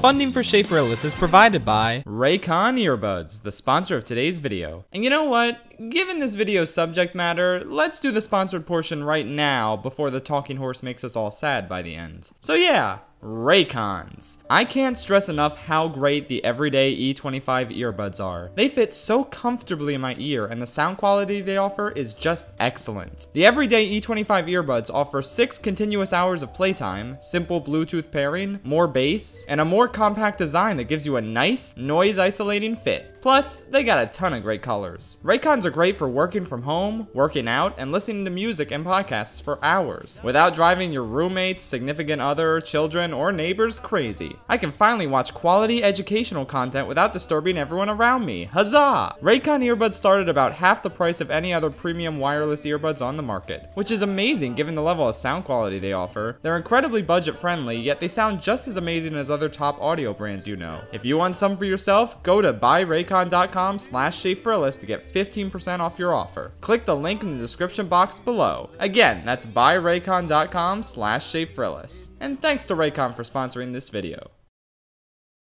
Funding for Schaffrillas is provided by Raycon Earbuds, the sponsor of today's video. And you know what? Given this video's subject matter, let's do the sponsored portion right now before the talking horse makes us all sad by the end. So yeah, Raycons. I can't stress enough how great the Everyday E25 earbuds are. They fit so comfortably in my ear, and the sound quality they offer is just excellent. The Everyday E25 earbuds offer 6 continuous hours of playtime, simple Bluetooth pairing, more bass, and a more compact design that gives you a nice, noise-isolating fit. Plus, they got a ton of great colors. Raycons are great for working from home, working out, and listening to music and podcasts for hours, without driving your roommates, significant other, children, or neighbors crazy. I can finally watch quality educational content without disturbing everyone around me. Huzzah! Raycon earbuds start at about half the price of any other premium wireless earbuds on the market, which is amazing given the level of sound quality they offer. They're incredibly budget-friendly, yet they sound just as amazing as other top audio brands you know. If you want some for yoyourself, go to buyraycon.com/Schaffrillas to get 15% off your offer. Click the link in the description box below. Again, that's buyraycon.com/Schaffrillas. And thanks to Raycon for sponsoring this video.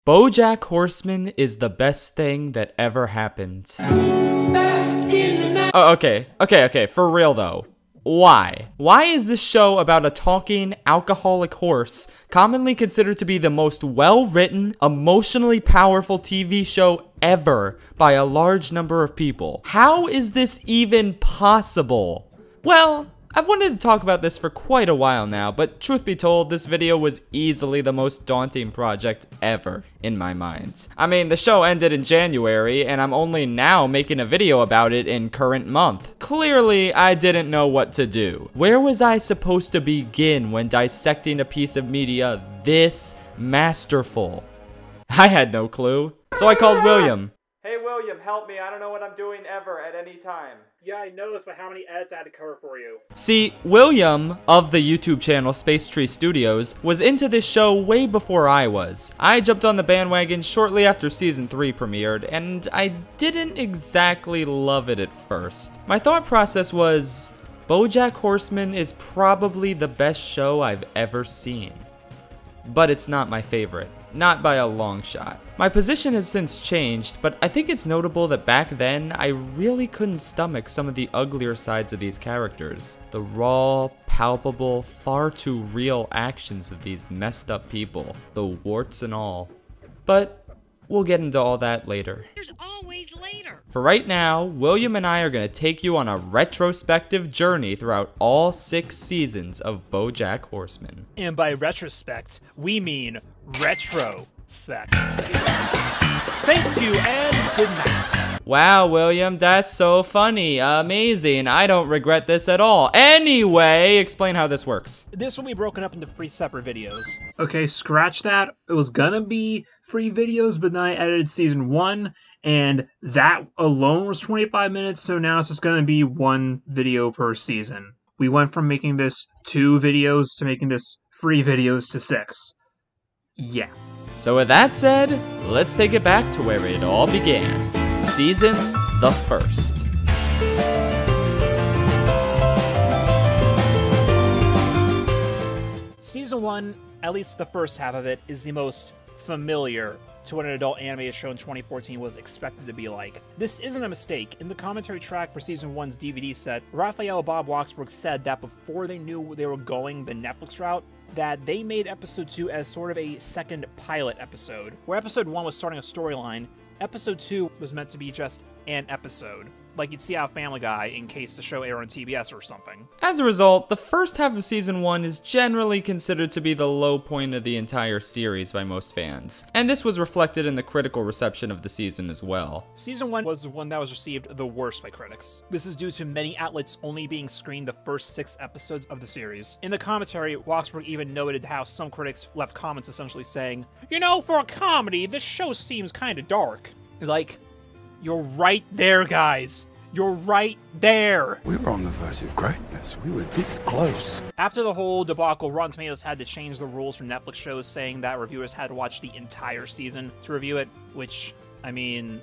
BoJack Horseman is the best thing that ever happened. Oh, okay, for real though. Why? Why is this show about a talking, alcoholic horse commonly considered to be the most well-written, emotionally powerful TV show ever by a large number of people? How is this even possible? Well, I've wanted to talk about this for quite a while now, but truth be told, this video was easily the most daunting project ever in my mind. I mean, the show ended in January, and I'm only now making a video about it in current month. Clearly, I didn't know what to do. Where was I supposed to begin when dissecting a piece of media this masterful? I had no clue. So I called William. Hey William, help me, I don't know what I'm doing ever at any time. Yeah, I noticed, but how many ads I had to cover for you? See, William, of the YouTube channel Space Tree Studios, was into this show way before I was. I jumped on the bandwagon shortly after Season 3 premiered, and I didn't exactly love it at first. My thought process was, BoJack Horseman is probably the best show I've ever seen. But it's not my favorite. Not by a long shot. My position has since changed, but I think it's notable that back then, I really couldn't stomach some of the uglier sides of these characters. The raw, palpable, far too real actions of these messed up people, the warts and all. But we'll get into all that later. There's always later. For right now, William and I are going to take you on a retrospective journey throughout all 6 seasons of BoJack Horseman. And by retrospect, we mean retrospect. Thank you and good night. Wow, William, that's so funny. Amazing. I don't regret this at all. Anyway, explain how this works. This will be broken up into 3 separate videos. Okay, scratch that. It was gonna be 3 videos, but then I edited season 1, and that alone was 25 minutes, so now it's just gonna be 1 video per season. We went from making this 2 videos to making this 3 videos to 6. Yeah. So with that said, let's take it back to where it all began. Season the 1st. Season 1, at least the first half of it, is the most familiar to what an adult animated show in 2014 was expected to be like. This isn't a mistake. In the commentary track for Season 1's DVD set, Raphael Bob-Waksberg said that before they knew they were going the Netflix route, that they made Episode 2 as sort of a second pilot episode. Where Episode 1 was starting a storyline, Episode 2 was meant to be just an episode. Like you'd see out of Family Guy in case the show aired on TBS or something. As a result, the first half of Season 1 is generally considered to be the low point of the entire series by most fans, and this was reflected in the critical reception of the season as well. Season 1 was the one that was received the worst by critics. This is due to many outlets only being screened the first 6 episodes of the series. In the commentary, Waksberg even noted how some critics left comments essentially saying, "You know, for a comedy, this show seems kinda dark." Like, you're right there, guys. You're right there. We were on the verge of greatness. We were this close. After the whole debacle, Rotten Tomatoes had to change the rules for Netflix shows, saying that reviewers had to watch the entire season to review it, which, I mean,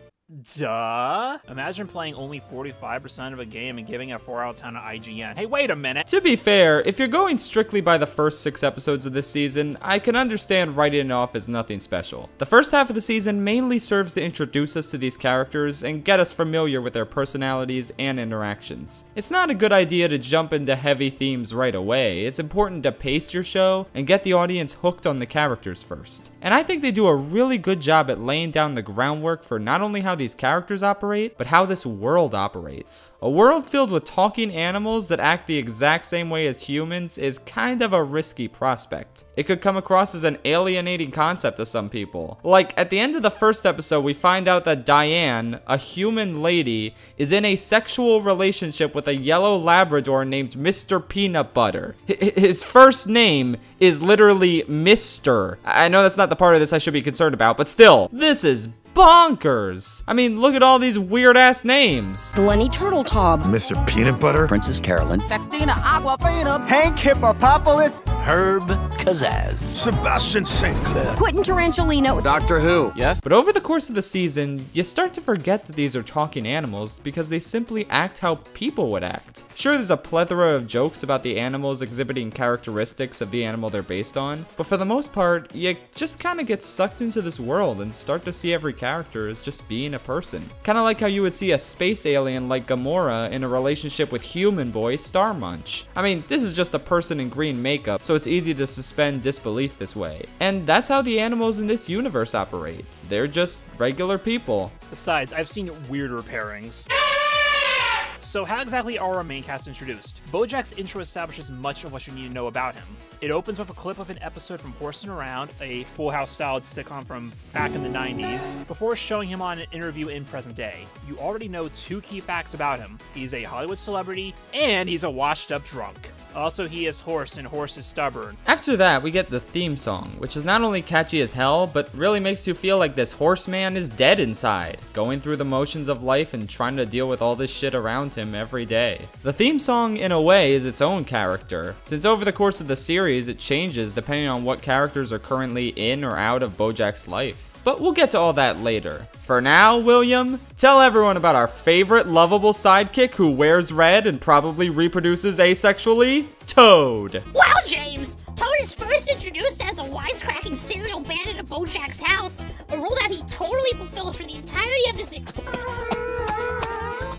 Duh. Imagine playing only 45% of a game and giving a 4 out of 10 to IGN. Hey, wait a minute. To be fair, if you're going strictly by the first 6 episodes of this season, I can understand writing it off as nothing special. The first half of the season mainly serves to introduce us to these characters and get us familiar with their personalities and interactions. It's not a good idea to jump into heavy themes right away. It's important to pace your show and get the audience hooked on the characters first. And I think they do a really good job at laying down the groundwork for not only how these characters operate, but how this world operates. A world filled with talking animals that act the exact same way as humans is kind of a risky prospect. It could come across as an alienating concept to some people. Like, at the end of the first episode, we find out that Diane, a human lady, is in a sexual relationship with a yellow Labrador named Mr. Peanutbutter. His first name is literally Mr. I know that's not the part of this I should be concerned about, but still, this is bonkers. I mean, look at all these weird-ass names. Lenny Turteltaub. Mr. Peanutbutter. Princess Carolyn. Sextina Aquafina. Hank Hippopotamus. Herb Kazaz. Sebastian St. Clair. Quentin Tarantulino. Doctor Who. Yes? But over the course of the season, you start to forget that these are talking animals because they simply act how people would act. Sure, there's a plethora of jokes about the animals exhibiting characteristics of the animal they're based on, but for the most part, you just kind of get sucked into this world and start to see every character as just being a person. Kind of like how you would see a space alien like Gamora in a relationship with human boy Star Munch. I mean, this is just a person in green makeup, so it's easy to suspend disbelief this way. And that's how the animals in this universe operate. They're just regular people. Besides, I've seen weirder pairings. So how exactly are our main cast introduced? BoJack's intro establishes much of what you need to know about him. It opens with a clip of an episode from Horsin' Around, a Full House-styled sitcom from back in the 90s, before showing him on an interview in present day. You already know 2 key facts about him. He's a Hollywood celebrity, and he's a washed-up drunk. Also, he is hoarse and horse is stubborn. After that, we get the theme song, which is not only catchy as hell, but really makes you feel like this horseman is dead inside, going through the motions of life and trying to deal with all this shit around him every day. The theme song, in a way, is its own character, since over the course of the series, it changes depending on what characters are currently in or out of BoJack's life. But we'll get to all that later. For now, William, tell everyone about our favorite lovable sidekick who wears red and probably reproduces asexually, Toad. Wow, James! Toad is first introduced as a wisecracking serial bandit at BoJack's house, a role that he totally fulfills for the entirety of this...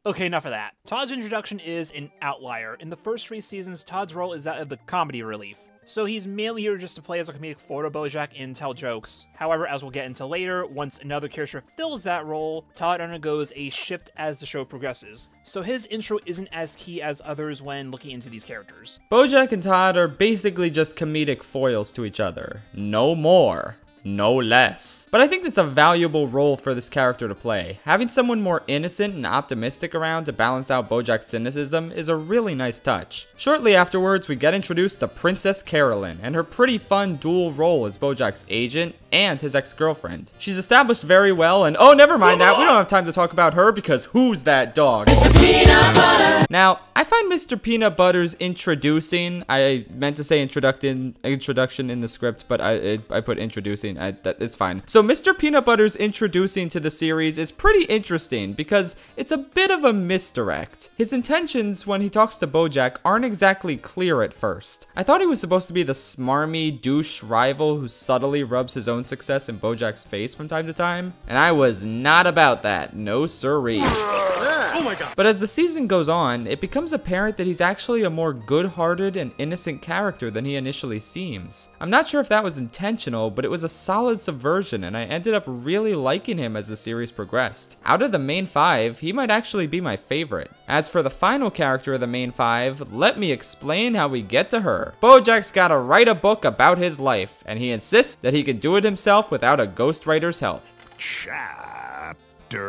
Okay, enough of that. Todd's introduction is an outlier. In the first 3 seasons, Todd's role is that of the comedy relief. So he's mainly here just to play as a comedic foil to BoJack and tell jokes. However, as we'll get into later, once another character fills that role, Todd undergoes a shift as the show progresses. So his intro isn't as key as others when looking into these characters. BoJack and Todd are basically just comedic foils to each other. No more. No less. But I think that's a valuable role for this character to play. Having someone more innocent and optimistic around to balance out BoJack's cynicism is a really nice touch. Shortly afterwards, we get introduced to Princess Carolyn and her pretty fun dual role as BoJack's agent and his ex-girlfriend. She's established very well and oh, never mind that. We don't have time to talk about her because who's that dog? Mr. Peanut Butter. Now, I find Mr. Peanut Butter's introducing, I meant to say introduction in the script, but I put introducing. It's fine. So Mr. Peanutbutter's introducing to the series is pretty interesting because it's a bit of a misdirect. His intentions when he talks to BoJack aren't exactly clear at first. I thought he was supposed to be the smarmy douche rival who subtly rubs his own success in BoJack's face from time to time, and I was not about that. No siree. Oh my God. But as the season goes on, it becomes apparent that he's actually a more good-hearted and innocent character than he initially seems. I'm not sure if that was intentional, but it was a solid subversion, and I ended up really liking him as the series progressed. Out of the main 5, he might actually be my favorite. As for the final character of the main 5, let me explain how we get to her. BoJack's gotta write a book about his life, and he insists that he can do it himself without a ghostwriter's help. Chapter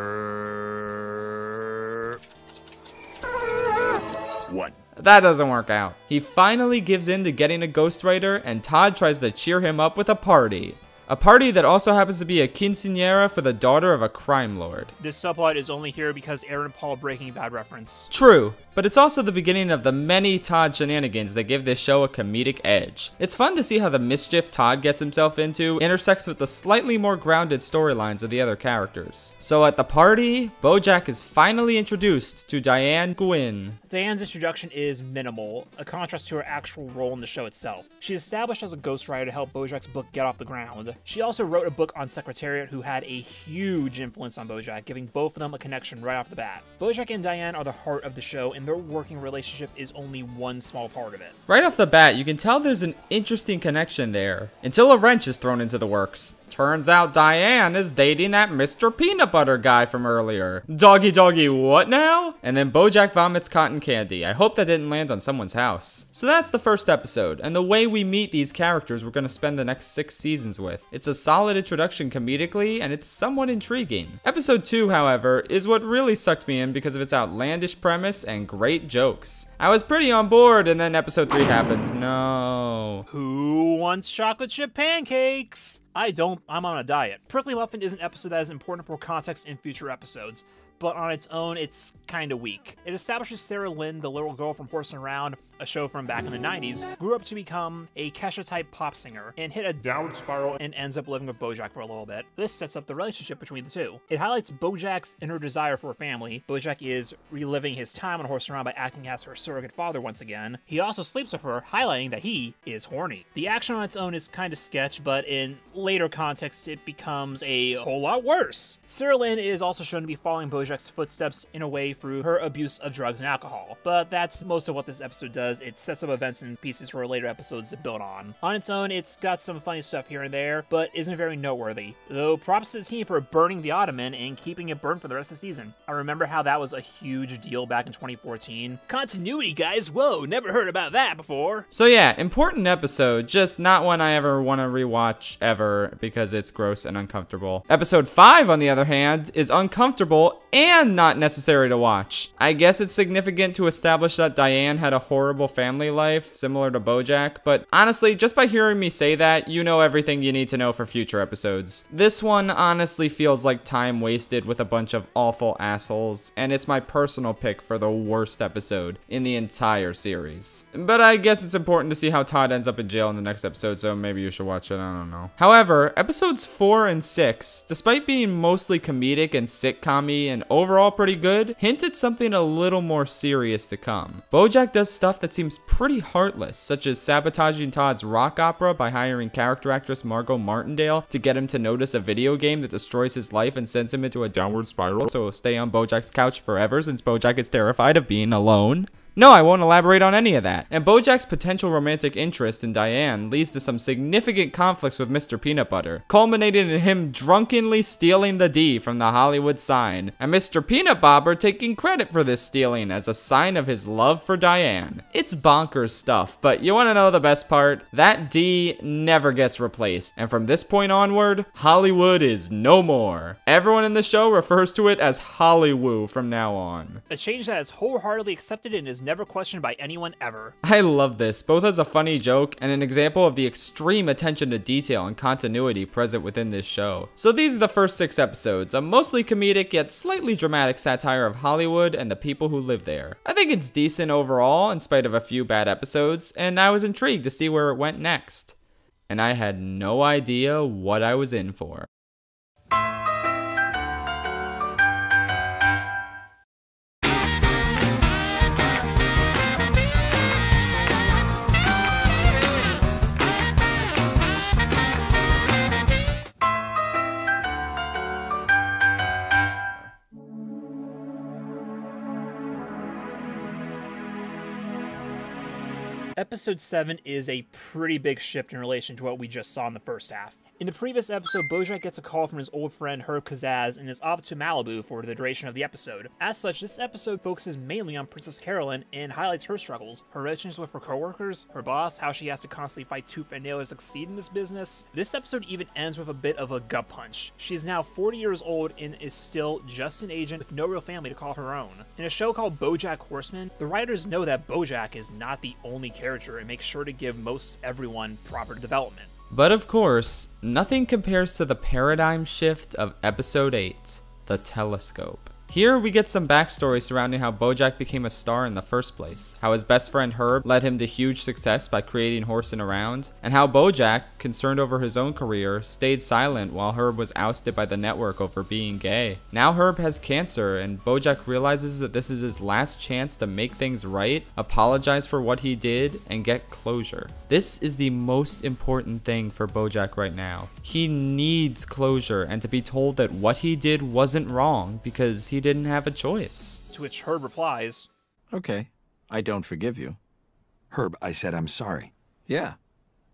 1. That doesn't work out. He finally gives in to getting a ghostwriter, and Todd tries to cheer him up with a party. A party that also happens to be a quinceañera for the daughter of a crime lord. This subplot is only here because Aaron Paul Breaking Bad reference. True, but it's also the beginning of the many Todd shenanigans that give this show a comedic edge. It's fun to see how the mischief Todd gets himself into intersects with the slightly more grounded storylines of the other characters. So at the party, BoJack is finally introduced to Diane Nguyen. Diane's introduction is minimal, a contrast to her actual role in the show itself. She's established as a ghostwriter to help BoJack's book get off the ground. She also wrote a book on Secretariat who had a huge influence on BoJack, giving both of them a connection right off the bat. BoJack and Diane are the heart of the show, and their working relationship is only one small part of it. Right off the bat, you can tell there's an interesting connection there, until a wrench is thrown into the works. Turns out Diane is dating that Mr. Peanutbutter guy from earlier. Doggy doggy what now? And then BoJack vomits cotton candy. I hope that didn't land on someone's house. So that's the first episode, and the way we meet these characters we're going to spend the next 6 seasons with. It's a solid introduction comedically, and it's somewhat intriguing. Episode 2, however, is what really sucked me in because of its outlandish premise and great jokes. I was pretty on board, and then episode 3 happened. No. Who wants chocolate chip pancakes? I don't, I'm on a diet. Prickly Muffin is an episode that is important for context in future episodes, but on its own, it's kinda weak. It establishes Sarah Lynn, the little girl from Horsin' Around, a show from back in the 90s, grew up to become a Kesha-type pop singer, and hit a downward spiral and ends up living with BoJack for a little bit. This sets up the relationship between the two. It highlights BoJack's inner desire for a family. BoJack is reliving his time on Horsin' Around by acting as her surrogate father once again. He also sleeps with her, highlighting that he is horny. The action on its own is kinda sketch, but in later context, it becomes a whole lot worse. Sarah Lynn is also shown to be following BoJack's footsteps in a way through her abuse of drugs and alcohol, but that's most of what this episode does. It sets up events and pieces for later episodes to build on. On its own, it's got some funny stuff here and there, but isn't very noteworthy, though props to the team for burning the ottoman and keeping it burned for the rest of the season. I remember how that was a huge deal back in 2014. Continuity, guys! Whoa, never heard about that before! So yeah, important episode, just not one I ever want to rewatch ever because it's gross and uncomfortable. Episode 5, on the other hand, is uncomfortable and not necessary to watch. I guess it's significant to establish that Diane had a horrible family life, similar to BoJack, but honestly, just by hearing me say that, you know everything you need to know for future episodes. This one honestly feels like time wasted with a bunch of awful assholes, and it's my personal pick for the worst episode in the entire series. But I guess it's important to see how Todd ends up in jail in the next episode, so maybe you should watch it, I don't know. However, episodes 4 and 6, despite being mostly comedic and sitcom-y and overall pretty good, hint at something a little more serious to come. BoJack does stuff that seems pretty heartless, such as sabotaging Todd's rock opera by hiring character actress Margot Martindale to get him to notice a video game that destroys his life and sends him into a downward spiral, so he'll stay on BoJack's couch forever since BoJack is terrified of being alone. No, I won't elaborate on any of that. And BoJack's potential romantic interest in Diane leads to some significant conflicts with Mr. Peanutbutter, culminating in him drunkenly stealing the D from the Hollywood sign, and Mr. Peanutbobber taking credit for this stealing as a sign of his love for Diane. It's bonkers stuff, but you want to know the best part? That D never gets replaced, and from this point onward, Hollywood is no more. Everyone in the show refers to it as Hollywoo from now on. A change that is wholeheartedly accepted and is never questioned by anyone ever. I love this, both as a funny joke and an example of the extreme attention to detail and continuity present within this show. So these are the first 6 episodes, a mostly comedic yet slightly dramatic satire of Hollywood and the people who live there. I think it's decent overall in spite of a few bad episodes, and I was intrigued to see where it went next. And I had no idea what I was in for. Episode 7 is a pretty big shift in relation to what we just saw in the first half. In the previous episode, BoJack gets a call from his old friend Herb Kazaz and is off to Malibu for the duration of the episode. As such, this episode focuses mainly on Princess Carolyn and highlights her struggles, her relations with her coworkers, her boss, how she has to constantly fight tooth and nail to succeed in this business. This episode even ends with a bit of a gut punch. She is now 40 years old and is still just an agent with no real family to call her own. In a show called BoJack Horseman, the writers know that BoJack is not the only character and make sure to give most everyone proper development. But of course, nothing compares to the paradigm shift of Episode 8, The Telescope. Here we get some backstory surrounding how BoJack became a star in the first place, how his best friend Herb led him to huge success by creating Horsin' Around, and how BoJack, concerned over his own career, stayed silent while Herb was ousted by the network over being gay. Now Herb has cancer, and BoJack realizes that this is his last chance to make things right, apologize for what he did, and get closure. This is the most important thing for BoJack right now. He needs closure and to be told that what he did wasn't wrong because he didn't have a choice. To which Herb replies, "Okay, I don't forgive you." "Herb, I said I'm sorry." "Yeah,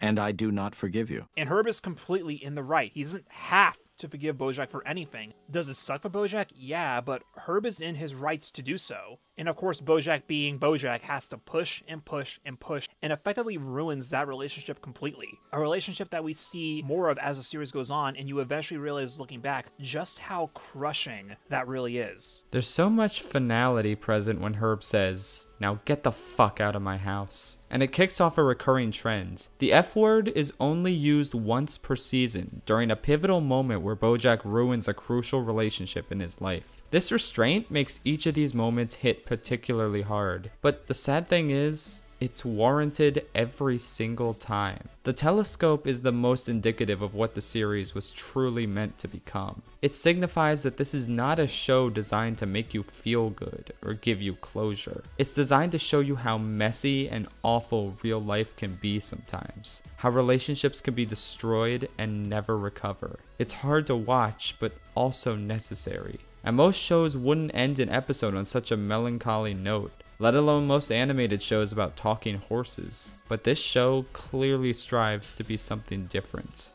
and I do not forgive you." And Herb is completely in the right. He doesn't have to forgive BoJack for anything. Does it suck for BoJack? Yeah, but Herb is in his rights to do so. And of course, BoJack being BoJack has to push and push and push and effectively ruins that relationship completely. A relationship that we see more of as the series goes on, and you eventually realize looking back just how crushing that really is. There's so much finality present when Herb says, "Now get the fuck out of my house." And it kicks off a recurring trend. The F word is only used once per season during a pivotal moment where BoJack ruins a crucial relationship in his life. This restraint makes each of these moments hit particularly hard, but the sad thing is, it's warranted every single time. The Telescope is the most indicative of what the series was truly meant to become. It signifies that this is not a show designed to make you feel good or give you closure. It's designed to show you how messy and awful real life can be sometimes, how relationships can be destroyed and never recover. It's hard to watch, but also necessary. And most shows wouldn't end an episode on such a melancholy note, let alone most animated shows about talking horses. But this show clearly strives to be something different.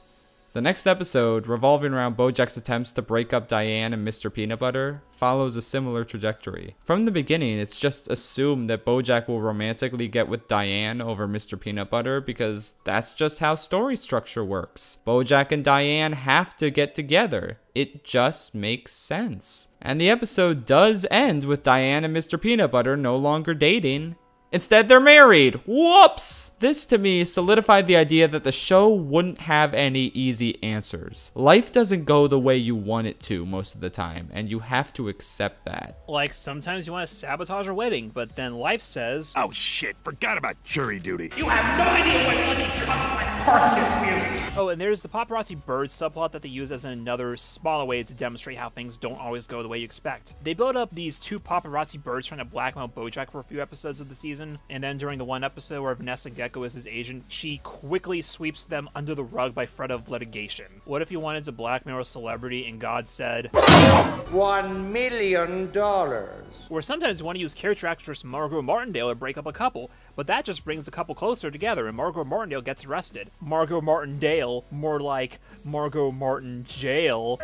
The next episode, revolving around BoJack's attempts to break up Diane and Mr. Peanutbutter, follows a similar trajectory. From the beginning, it's just assumed that BoJack will romantically get with Diane over Mr. Peanutbutter because that's just how story structure works. BoJack and Diane have to get together. It just makes sense. And the episode does end with Diane and Mr. Peanutbutter no longer dating. Instead, they're married. Whoops! This, to me, solidified the idea that the show wouldn't have any easy answers. Life doesn't go the way you want it to most of the time, and you have to accept that. Like, sometimes you want to sabotage a wedding, but then life says, "Oh shit, forgot about jury duty. You have no idea what's letting me come to my parking dispute." Oh, and there's the paparazzi bird subplot that they use as another smaller way to demonstrate how things don't always go the way you expect. They build up these two paparazzi birds trying to blackmail BoJack for a few episodes of the season. And then during the one episode where Vanessa Gecko is his agent, she quickly sweeps them under the rug by threat of litigation. What if you wanted to blackmail a celebrity and God said, $1 million? Or sometimes you want to use character actress Margot Martindale to break up a couple, but that just brings the couple closer together and Margot Martindale gets arrested. Margot Martindale, more like Margot Martin Jail.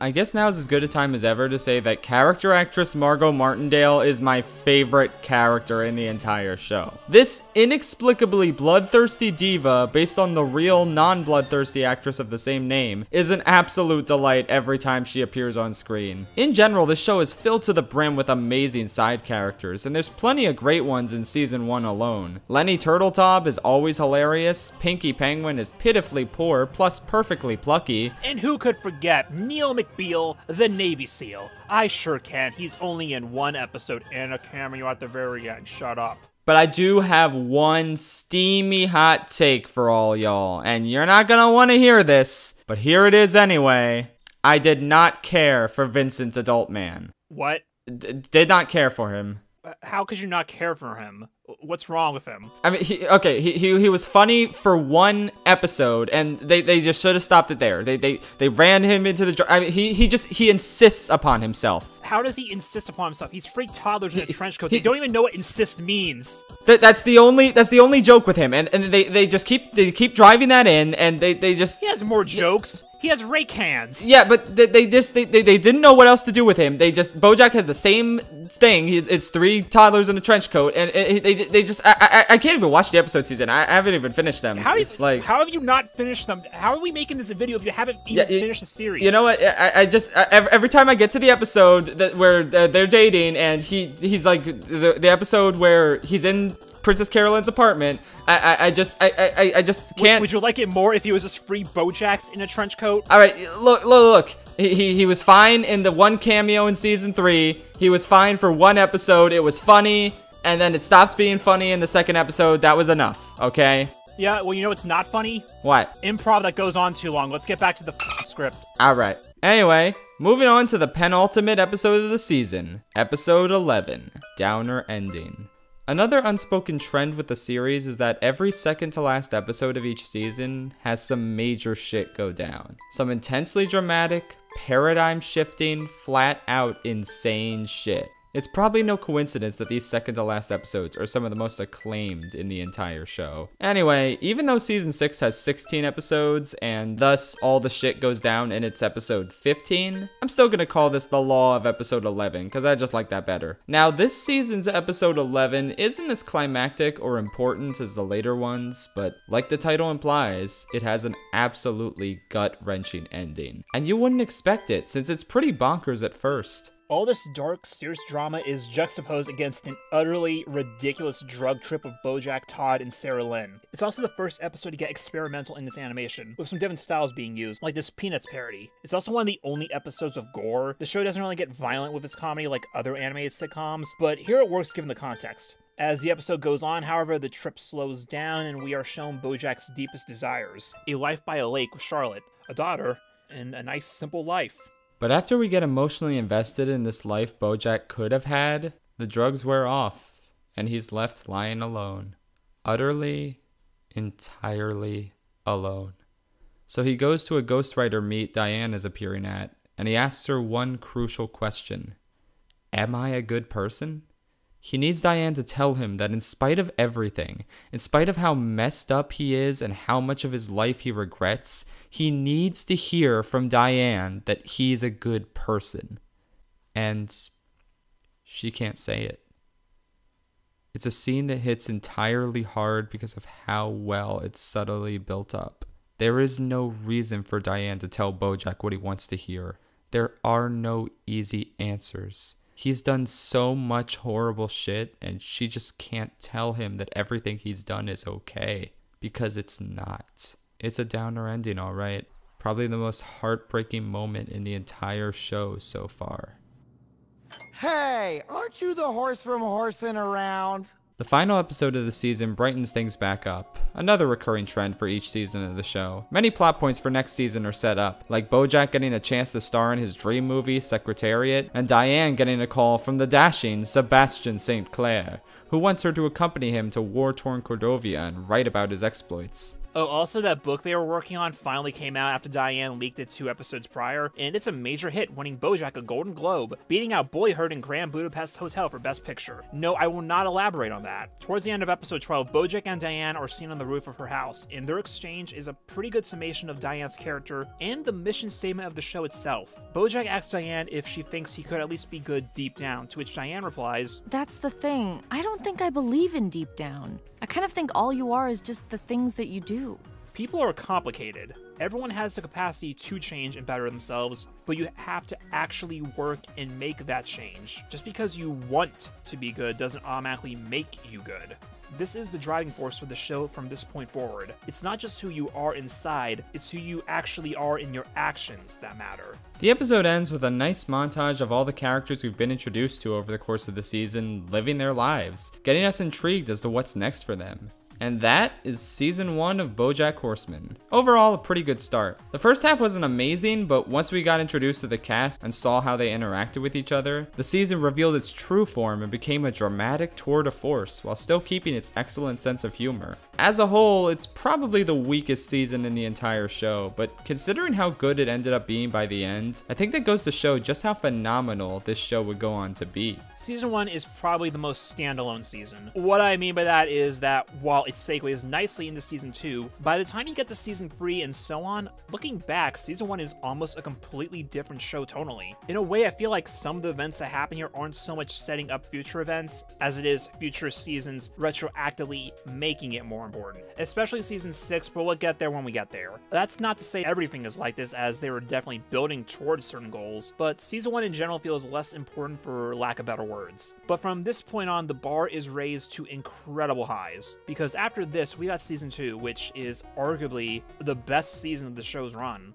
I guess now's as good a time as ever to say that character actress Margot Martindale is my favorite character in the entire show. This inexplicably bloodthirsty diva, based on the real non-bloodthirsty actress of the same name, is an absolute delight every time she appears on screen. In general, this show is filled to the brim with amazing side characters, and there's plenty of great ones in season 1 alone. Lenny Turteltaub is always hilarious, Pinky Penguin is pitifully poor, plus perfectly plucky. And who could forget Neil McBeal, the Navy SEAL? I sure can. He's only in one episode and a cameo at the very end. Shut up. But I do have one steamy hot take for all y'all, and you're not gonna want to hear this, but here it is anyway. I did not care for Vincent's adult man. What? Did not care for him. How could you not care for him? What's wrong with him? I mean, he was funny for one episode, and they just should have stopped it there. They ran him into the... I mean, he insists upon himself. How does he insist upon himself? He's free toddlers in a trench coat. They don't even know what insist means. That's the only joke with him, and they just keep driving that in, and they just... He has more jokes. He has Raycons. Yeah, but they didn't know what else to do with him. They just... BoJack has the same thing. It's three toddlers in a trench coat, and they just... I can't even watch the episode season. I haven't even finished them. How have you not finished them? How are we making this a video if you haven't even finished the series? You know what? I just every time I get to the episode where they're dating, and he's like the episode where he's in Princess Carolyn's apartment. I just can't. Would you like it more if he was just free Bojack's in a trench coat? All right, look. He was fine in the one cameo in season 3. He was fine for one episode. It was funny, and then it stopped being funny in the second episode. That was enough. Okay. Yeah, well, you know what's not funny? What? Improv that goes on too long. Let's get back to the script. All right. Anyway, moving on to the penultimate episode of the season, episode 11, Downer Ending. Another unspoken trend with the series is that every second to last episode of each season has some major shit go down. Some intensely dramatic, paradigm shifting, flat out insane shit. It's probably no coincidence that these second to last episodes are some of the most acclaimed in the entire show. Anyway, even though season 6 has 16 episodes, and thus all the shit goes down in its episode 15, I'm still gonna call this the law of episode 11, cause I just like that better. Now, this season's episode 11 isn't as climactic or important as the later ones, but like the title implies, it has an absolutely gut-wrenching ending. And you wouldn't expect it, since it's pretty bonkers at first. All this dark, serious drama is juxtaposed against an utterly ridiculous drug trip of BoJack, Todd, and Sarah Lynn. It's also the first episode to get experimental in its animation, with some different styles being used, like this Peanuts parody. It's also one of the only episodes of gore. The show doesn't really get violent with its comedy like other animated sitcoms, but here it works given the context. As the episode goes on, however, the trip slows down and we are shown BoJack's deepest desires. A life by a lake with Charlotte, a daughter, and a nice, simple life. But after we get emotionally invested in this life BoJack could have had, the drugs wear off, and he's left lying alone. Utterly, entirely alone. So he goes to a ghostwriter meet Diane is appearing at, and he asks her one crucial question. Am I a good person? He needs Diane to tell him that in spite of everything, in spite of how messed up he is and how much of his life he regrets, he needs to hear from Diane that he's a good person. And she can't say it. It's a scene that hits entirely hard because of how well it's subtly built up. There is no reason for Diane to tell BoJack what he wants to hear. There are no easy answers. He's done so much horrible shit, and she just can't tell him that everything he's done is okay. Because it's not. It's a downer ending, alright. Probably the most heartbreaking moment in the entire show so far. Hey, aren't you the horse from Horsin' Around? The final episode of the season brightens things back up, another recurring trend for each season of the show. Many plot points for next season are set up, like BoJack getting a chance to star in his dream movie, Secretariat, and Diane getting a call from the dashing Sebastian St. Clair, who wants her to accompany him to war-torn Cordovia and write about his exploits. Oh, also that book they were working on finally came out after Diane leaked it 2 episodes prior, and it's a major hit, winning BoJack a Golden Globe, beating out Boyhood and Grand Budapest Hotel for Best Picture. No, I will not elaborate on that. Towards the end of episode 12, BoJack and Diane are seen on the roof of her house, and their exchange is a pretty good summation of Diane's character and the mission statement of the show itself. BoJack asks Diane if she thinks he could at least be good deep down, to which Diane replies, "That's the thing. I don't think I believe in deep down. I kind of think all you are is just the things that you do." People are complicated. Everyone has the capacity to change and better themselves, but you have to actually work and make that change. Just because you want to be good doesn't automatically make you good. This is the driving force for the show from this point forward. It's not just who you are inside, it's who you actually are in your actions that matter. The episode ends with a nice montage of all the characters we've been introduced to over the course of the season living their lives, getting us intrigued as to what's next for them. And that is season 1 of BoJack Horseman. Overall, a pretty good start. The first half wasn't amazing, but once we got introduced to the cast and saw how they interacted with each other, the season revealed its true form and became a dramatic tour de force while still keeping its excellent sense of humor. As a whole, it's probably the weakest season in the entire show, but considering how good it ended up being by the end, I think that goes to show just how phenomenal this show would go on to be. Season 1 is probably the most standalone season. What I mean by that is that while it segues nicely into season 2. By the time you get to season 3 and so on, looking back, season 1 is almost a completely different show tonally. In a way, I feel like some of the events that happen here aren't so much setting up future events as it is future seasons retroactively making it more more important, especially season 6, but we'll get there when we get there. That's not to say everything is like this, as they were definitely building towards certain goals, but season 1 in general feels less important, for lack of better words. But from this point on, the bar is raised to incredible highs, because after this we got season 2, which is arguably the best season of the show's run.